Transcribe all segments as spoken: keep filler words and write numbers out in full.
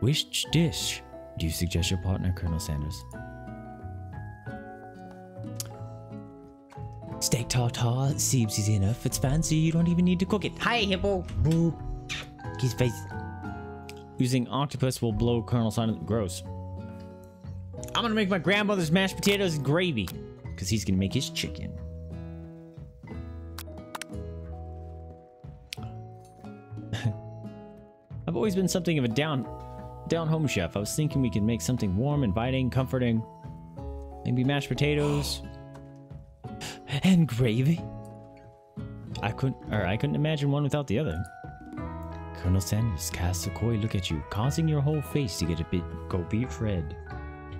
Which dish do you suggest your partner, Colonel Sanders? Steak tartare seems easy enough. It's fancy, you don't even need to cook it. Hi, hippo! Boop. His face. Using octopus will blow Colonel Sanders. Gross. I'm gonna make my grandmother's mashed potatoes and gravy, because he's gonna make his chicken. I've always been something of a down, down home chef. I was thinking we could make something warm, inviting, comforting. Maybe mashed potatoes and gravy. I couldn't, or I couldn't imagine one without the other. Colonel Sanders casts a coy look at you, causing your whole face to get a bit go beet red.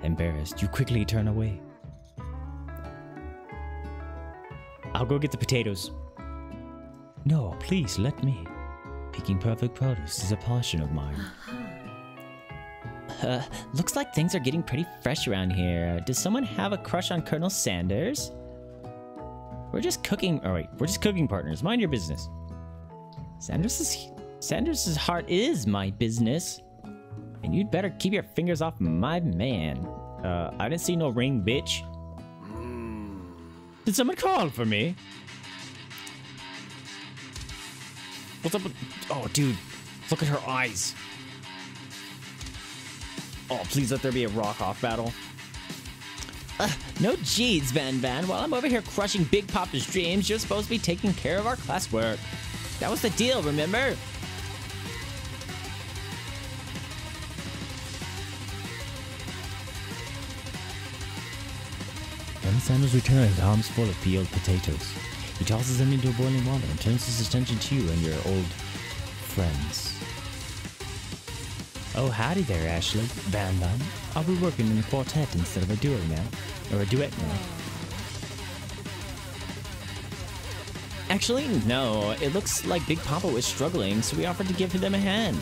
Embarrassed, you quickly turn away. I'll go get the potatoes. No, please let me. Picking perfect produce is a passion of mine. Uh, looks like things are getting pretty fresh around here. Does someone have a crush on Colonel Sanders? We're just cooking. All right, we're just cooking partners. Mind your business. Sanders is Sanders's heart is my business. And you'd better keep your fingers off my man. Uh, I didn't see no ring, bitch. Did someone call for me? What's up with... Oh, dude. Look at her eyes. Oh, please let there be a rock-off battle. Uh, no jeez, Van Van. While I'm over here crushing Big Papa's dreams, you're supposed to be taking care of our classwork. That was the deal, remember? Sanders returns, arms full of peeled potatoes. He tosses them into boiling water and turns his attention to you and your old friends. Oh, howdy there, Ashley. Van Van. I'll be working in a quartet instead of a duo now. Or a duet now. Actually, no. It looks like Big Papa was struggling, so we offered to give them a hand.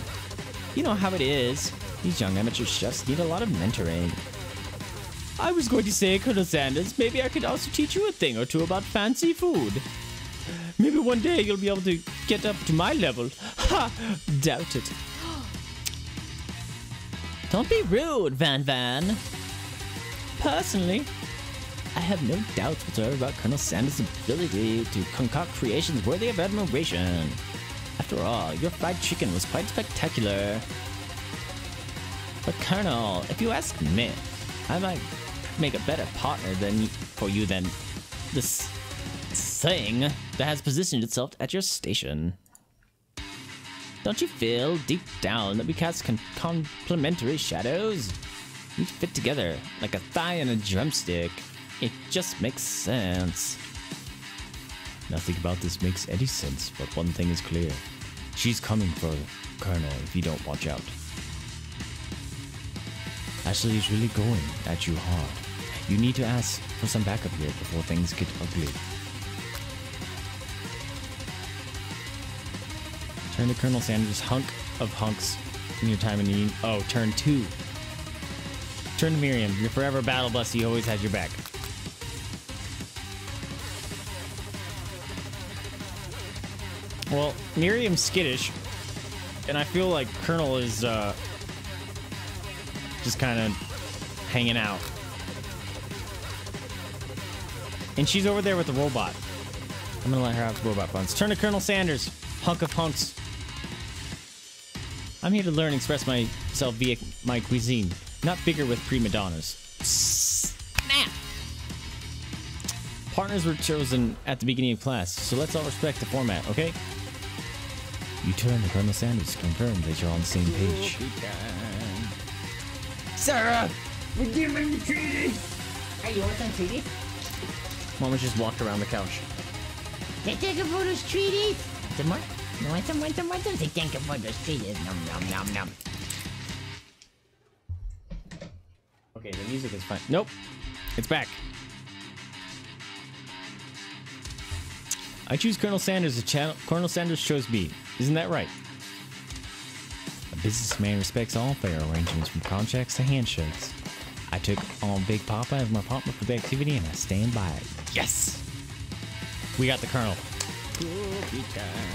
You know how it is. These young amateur chefs need a lot of mentoring. I was going to say, Colonel Sanders, maybe I could also teach you a thing or two about fancy food. Maybe one day you'll be able to get up to my level. Ha! Doubt it. Don't be rude, Van Van. Personally, I have no doubts whatsoever about Colonel Sanders' ability to concoct creations worthy of admiration. After all, your fried chicken was quite spectacular. But Colonel, if you ask me, I might... make a better partner than for you than this thing that has positioned itself at your station. Don't you feel deep down that we cast con complementary shadows? We fit together like a thigh and a drumstick. It just makes sense. Nothing about this makes any sense, but one thing is clear. She's coming for Colonel if you don't watch out. Ashley is really going at you hard. You need to ask for some backup here before things get ugly. Turn to Colonel Sanders' hunk of hunks in your time of need. Oh, turn two. Turn to Miriam, your forever battle busty always has your back. Well, Miriam's skittish, and I feel like Colonel is uh, just kind of hanging out. And she's over there with the robot. I'm gonna let her have the robot buns. Turn to Colonel Sanders, hunk of hunks. I'm here to learn and express myself via my cuisine, not bigger with prima donnas. Snap! Partners were chosen at the beginning of class, so let's all respect the format, okay? You turn to Colonel Sanders to confirm that you're on the same page. Sarah! We're giving the treaty! Hey, you want some treaty? Mama just walked around the couch. They think about those treaties. Some more? You want some, want some, want some? They think about those treaties. Nom, nom, nom, nom. Okay, the music is fine. Nope. It's back. I choose Colonel Sanders. The channel. Colonel Sanders chose me. Isn't that right? A businessman respects all fair arrangements from contracts to handshakes. I took on Big Papa as my partner for the activity, and I stand by it. Yes! We got the Colonel.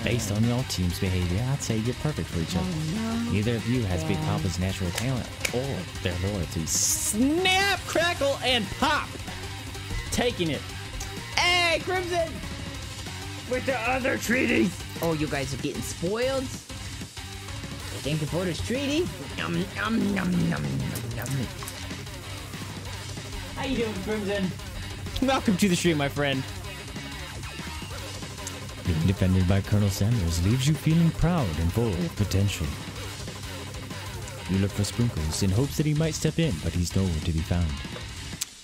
Based on your team's behavior, I'd say you're perfect for each other. Neither of you has Big Papa's natural talent or their loyalty. Snap, crackle, and pop! Taking it. Hey, Crimson! With the other treaties! Oh, you guys are getting spoiled? Thank you for this treaty. Nom, nom, nom, nom, nom, nom. How you doing, Crimson? Welcome to the stream, my friend. Being defended by Colonel Sanders leaves you feeling proud and full of potential. You look for Sprinkles in hopes that he might step in, but he's nowhere to be found.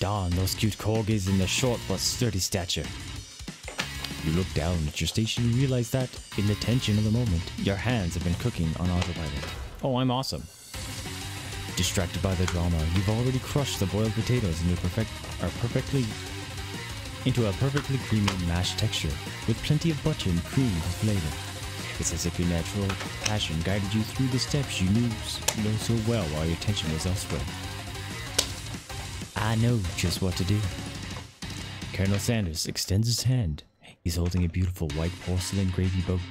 Darn those cute corgis in their short but sturdy stature. You look down at your station and realize that, in the tension of the moment, your hands have been cooking on autopilot. Oh, I'm awesome. Distracted by the drama, you've already crushed the boiled potatoes into perfect, are perfectly, into a perfectly creamy mashed texture, with plenty of butter and cream for flavor. It's as if your natural passion guided you through the steps you knew know so well while your attention was elsewhere. I know just what to do. Colonel Sanders extends his hand. He's holding a beautiful white porcelain gravy boat,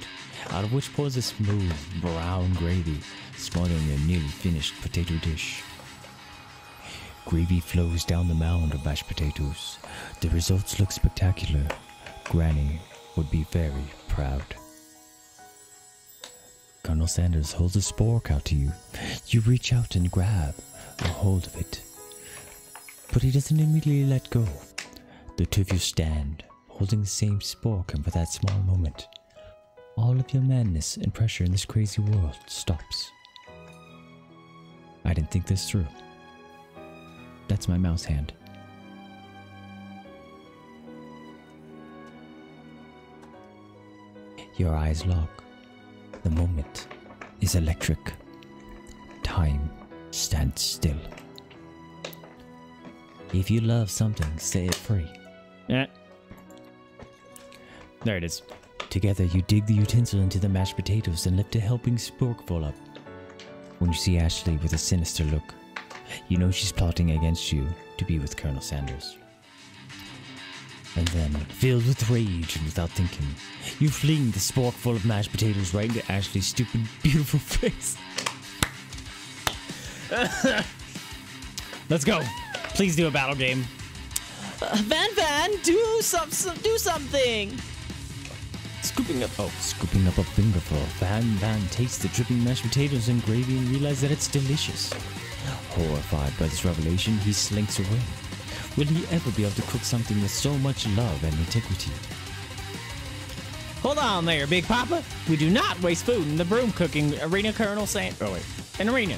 out of which pours a smooth, brown gravy, smothering a nearly finished potato dish. Gravy flows down the mound of mashed potatoes. The results look spectacular. Granny would be very proud. Colonel Sanders holds a spork out to you. You reach out and grab a hold of it, but he doesn't immediately let go. The two of you stand, holding the same spork, and for that small moment, all of your madness and pressure in this crazy world stops. I didn't think this through. That's my mouse hand. Your eyes lock. The moment is electric. Time stands still. If you love something, set it free. Eh. There it is. Together, you dig the utensil into the mashed potatoes and lift a helping sporkful up. When you see Ashley with a sinister look, you know she's plotting against you to be with Colonel Sanders. And then, filled with rage and without thinking, you fling the sporkful of mashed potatoes right into Ashley's stupid, beautiful face. Let's go. Please do a battle game. Uh, Van Van, do some, some do something. Scooping up, oh, scooping up a fingerful, Van Van tastes the dripping mashed potatoes and gravy and realizes that it's delicious. Horrified by this revelation, he slinks away. Will he ever be able to cook something with so much love and integrity? Hold on there, Big Papa. We do not waste food in the broom cooking arena, Colonel San- oh wait, an arena.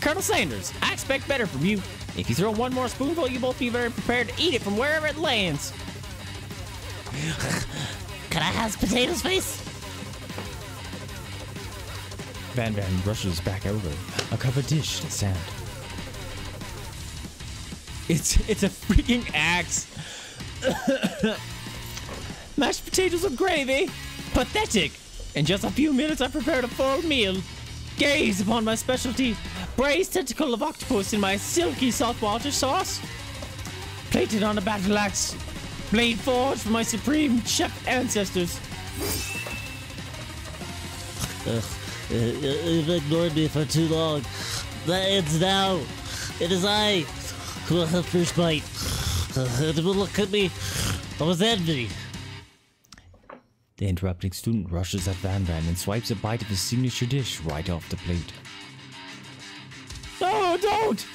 Colonel Sanders, I expect better from you. If you throw one more spoonful, you both be very prepared to eat it from wherever it lands. Can I have potatoes, please? Van Van rushes back over a covered dish to sand. It's it's a freaking axe. Mashed potatoes with gravy, pathetic. In just a few minutes, I prepared a full meal. Gaze upon my specialty, braised tentacle of octopus in my silky saltwater sauce, plated on a battle axe. Blade forged from my supreme chef ancestors. Ugh, you've ignored me for too long. That ends now. It is I who will have first bite. It will look at me. I was envy. The interrupting student rushes at Van Van and swipes a bite of his signature dish right off the plate. No, don't!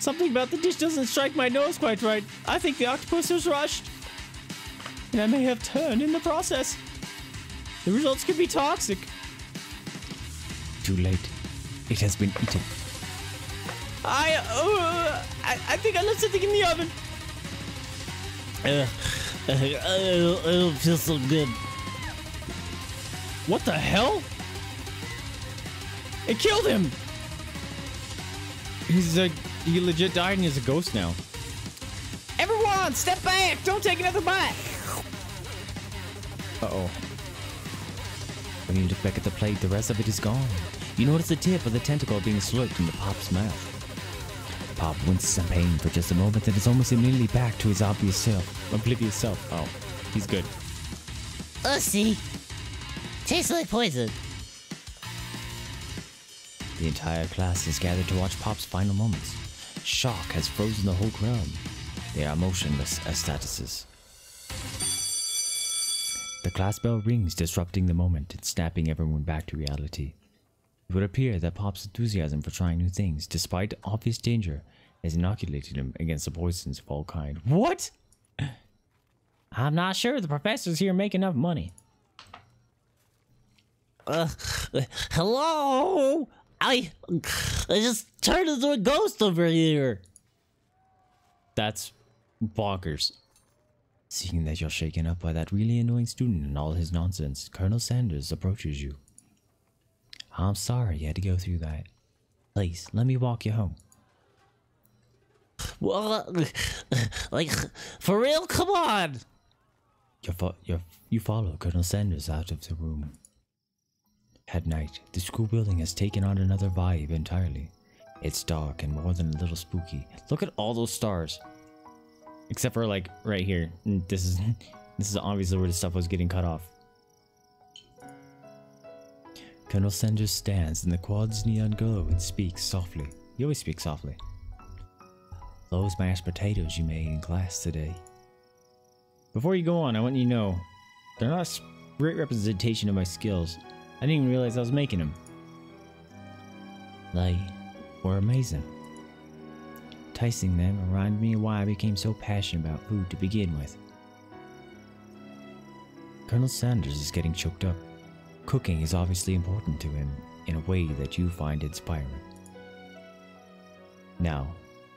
Something about the dish doesn't strike my nose quite right. I think the octopus was rushed, and I may have turned in the process. The results could be toxic. Too late. It has been eaten. I, uh, I, I think I left something in the oven. Uh, I, I, I don't feel so good. What the hell? It killed him. He's like. He legit died and is a ghost now. Everyone, step back! Don't take another bite! Uh-oh. When you look back at the plate, the rest of it is gone. You notice the tip of the tentacle being slurped into Pop's mouth. Pop winces in pain for just a moment and is almost immediately back to his obvious self. Oblivious self. Oh, he's good. Ussy. Tastes like poison. The entire class is gathered to watch Pop's final moments. Shock has frozen the whole crowd. They are motionless as statuses. The class bell rings, disrupting the moment and snapping everyone back to reality. It would appear that Pop's enthusiasm for trying new things, despite obvious danger, has inoculated him against the poisons of all kinds. What? I'm not sure the professors here make enough money. Uh, hello? I, I just turned into a ghost over here. That's bonkers. Seeing that you're shaken up by that really annoying student and all his nonsense, Colonel Sanders approaches you. I'm sorry you had to go through that. Please, let me walk you home. Well, like, for real? Come on! You're fo you're, you follow Colonel Sanders out of the room. At night, the school building has taken on another vibe entirely. It's dark and more than a little spooky. Look at all those stars. Except for, like, right here. This is, this is obviously where the stuff was getting cut off. Colonel Sanders stands in the quad's neon glow and speaks softly. He always speaks softly. Those mashed potatoes you made in class today. Before you go on, I want you to know, they're not a great representation of my skills. I didn't even realize I was making them. They were amazing. Tasting them reminded me why I became so passionate about food to begin with. Colonel Sanders is getting choked up. Cooking is obviously important to him in a way that you find inspiring. Now,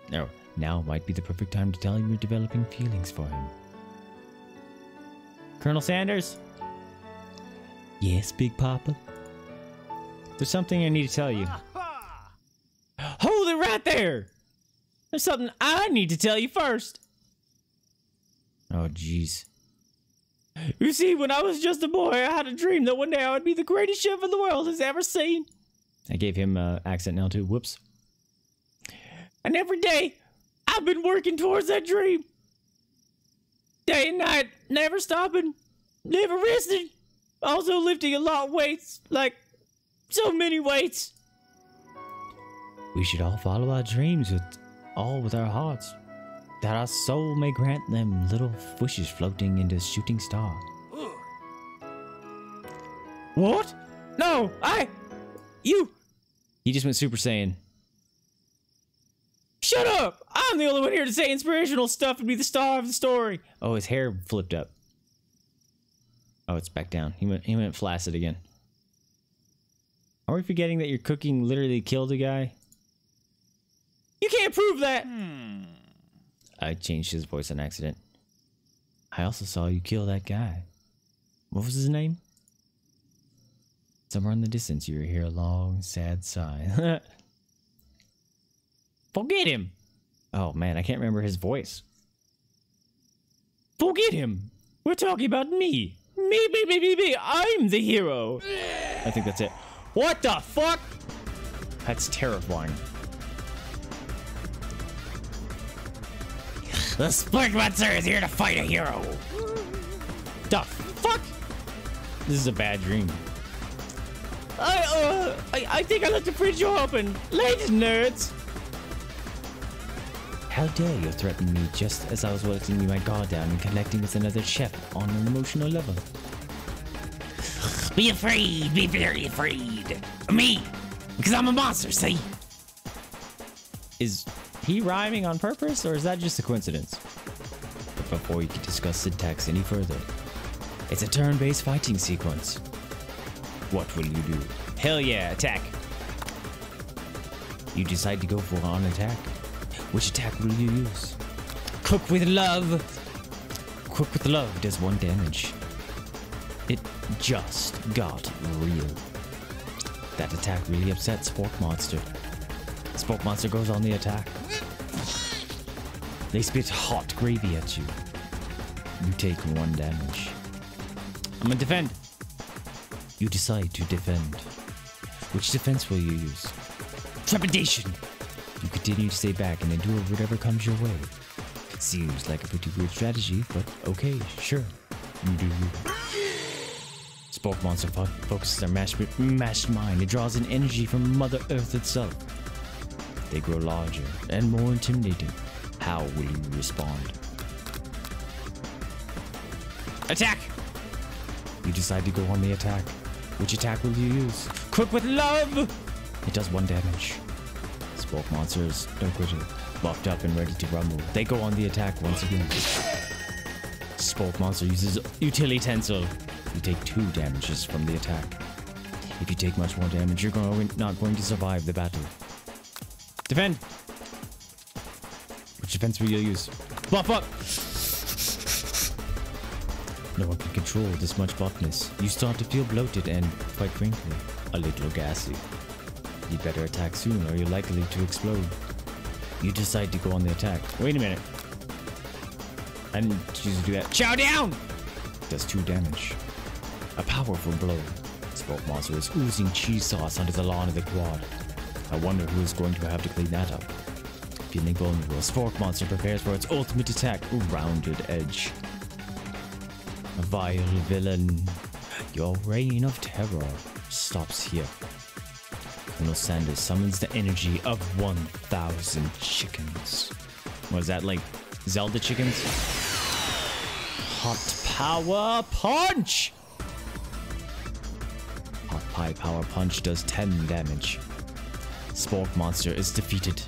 no. Now might be the perfect time to tell him you're developing feelings for him. Colonel Sanders? Yes, Big Papa? There's something I need to tell you. Hold it right there! There's something I need to tell you first! Oh, jeez. You see, when I was just a boy, I had a dream that one day I would be the greatest chef in the world has ever seen. I gave him an uh, accent now, too. Whoops. And every day, I've been working towards that dream. Day and night, never stopping, never resting. Also lifting a lot of weights, like so many weights. We should all follow our dreams with all with our hearts, that our soul may grant them little wishes floating into a shooting star. Ugh. What? No, I... You... He just went Super Saiyan. Shut up! I'm the only one here to say inspirational stuff and be the star of the story. Oh, his hair flipped up. Oh, it's back down. He went, he went flaccid again. Are we forgetting that your cooking literally killed a guy? You can't prove that! Hmm. I changed his voice on accident. I also saw you kill that guy. What was his name? Somewhere in the distance, you hear a long, sad sigh. Forget him! Oh man, I can't remember his voice. Forget him! We're talking about me! Me, me, me, me, me! I'm the hero! I think that's it. What the fuck?! That's terrifying. The Splurk Monster is here to fight a hero! The fuck?! This is a bad dream. I, uh, I, I think I left the fridge open! Ladies and nerds! How dare you threaten me just as I was working my guard down and connecting with another chef on an emotional level? Be afraid, be very afraid. Of me, because I'm a monster, see? Is he rhyming on purpose, or is that just a coincidence? But before we can discuss syntax any further, it's a turn-based fighting sequence. What will you do? Hell yeah, attack. You decide to go for an attack. Which attack will you use? Cook with love! Cook with love does one damage. It just got real. That attack really upsets Spork Monster. Spork Monster goes on the attack. They spit hot gravy at you. You take one damage. I'm gonna defend! You decide to defend. Which defense will you use? Trepidation! You continue to stay back and endure whatever comes your way. Seems like a pretty weird strategy, but okay, sure. You do you. Spoke Monster focuses their mass, mass mind. It draws in energy from Mother Earth itself. They grow larger and more intimidating. How will you respond? Attack! You decide to go on the attack. Which attack will you use? Quick with love! It does one damage. Spoke monsters are critical. Buffed up and ready to rumble. They go on the attack once again. Spoke monster uses utility tensor. You take two damages from the attack. If you take much more damage, you're going not going to survive the battle. Defend! Which defense will you use? Buff up! No one can control this much buffness. You start to feel bloated and, quite frankly, a little gassy. You better attack soon or you're likely to explode. You decide to go on the attack. Wait a minute. I didn't choose to do that. Chow down! Does two damage. A powerful blow. Spoke monster is oozing cheese sauce under the lawn of the quad. I wonder who is going to have to clean that up. Feeling vulnerable, Spoke monster prepares for its ultimate attack. A rounded edge. A vile villain. Your reign of terror stops here. Colonel Sanders summons the energy of one thousand chickens. What is that, like Zelda chickens? Hot Power Punch! Hot Pie Power Punch does ten damage. Spork Monster is defeated.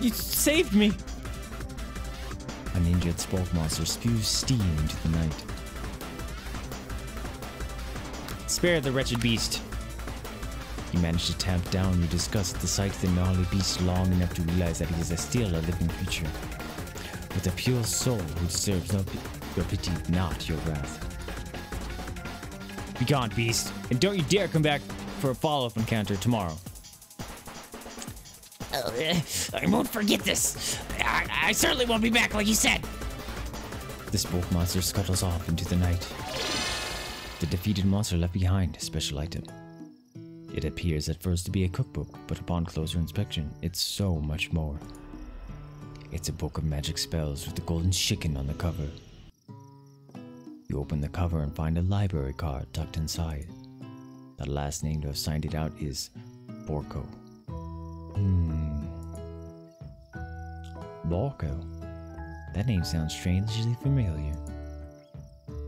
You saved me! An injured Spork Monster spews steam into the night. Spare the wretched beast. You manage to tamp down your disgust at the sight of the gnarly beast long enough to realize that he is still a living creature. With a pure soul who deserves no p your pity, not your wrath. Be gone, beast, and don't you dare come back for a follow-up encounter tomorrow. Oh, I won't forget this. I, I certainly won't be back like you said. The spoke monster scuttles off into the night. The defeated monster left behind a special item. It appears at first to be a cookbook, but upon closer inspection, it's so much more. It's a book of magic spells with the golden chicken on the cover. You open the cover and find a library card tucked inside. The last name to have signed it out is Porco. Hmm. Porco? That name sounds strangely familiar.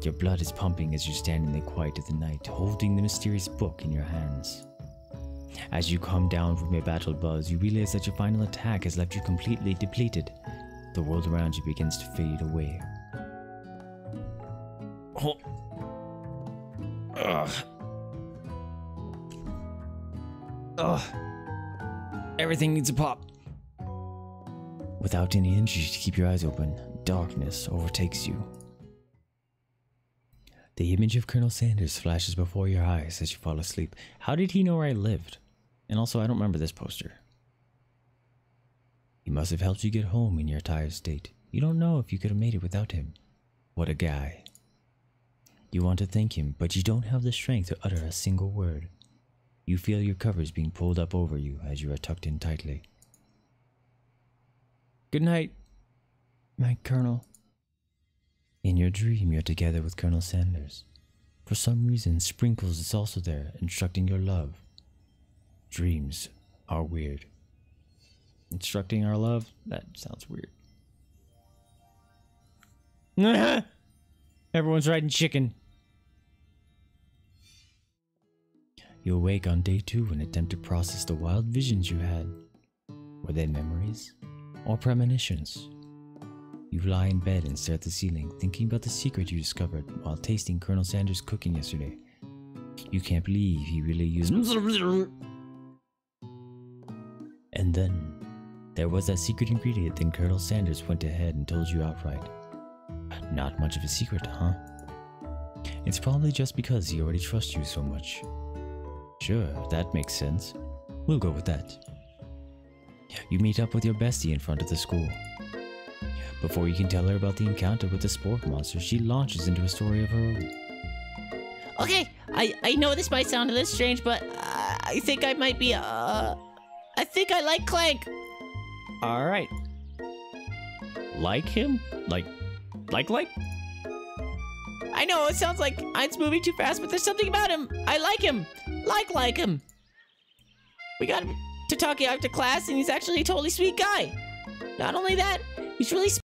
Your blood is pumping as you stand in the quiet of the night, holding the mysterious book in your hands. As you come down from your battle buzz, you realize that your final attack has left you completely depleted. The world around you begins to fade away. Oh. Ugh. Ugh. Everything needs a pop. Without any energy to keep your eyes open, darkness overtakes you. The image of Colonel Sanders flashes before your eyes as you fall asleep. How did he know where I lived? And also, I don't remember this poster. He must have helped you get home in your tired state. You don't know if you could have made it without him. What a guy. You want to thank him, but you don't have the strength to utter a single word. You feel your covers being pulled up over you as you are tucked in tightly. Good night, my Colonel. In your dream, you're together with Colonel Sanders. For some reason, Sprinkles is also there, instructing your love. Dreams are weird. Instructing our love? That sounds weird. Everyone's riding chicken. You awake on day two and attempt to process the wild visions you had. Were they memories or premonitions? You lie in bed and stare at the ceiling, thinking about the secret you discovered while tasting Colonel Sanders' cooking yesterday. You can't believe he really used... And then, there was that secret ingredient then Colonel Sanders went ahead and told you outright. Not much of a secret, huh? It's probably just because he already trusts you so much. Sure, that makes sense. We'll go with that. You meet up with your bestie in front of the school. Before you can tell her about the encounter with the spork monster, she launches into a story of her own. Okay, I, I know this might sound a little strange, but uh, I think I might be, uh... I think I like Clank! Alright. Like him? Like... Like, like? I know it sounds like Ein's moving too fast, but there's something about him. I like him. Like, like him. We got him to talk after class, and he's actually a totally sweet guy. Not only that, he's really